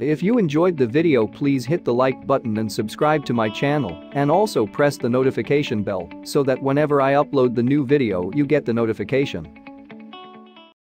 If you enjoyed the video, please hit the like button and subscribe to my channel, and also press the notification bell so that whenever I upload the new video you get the notification.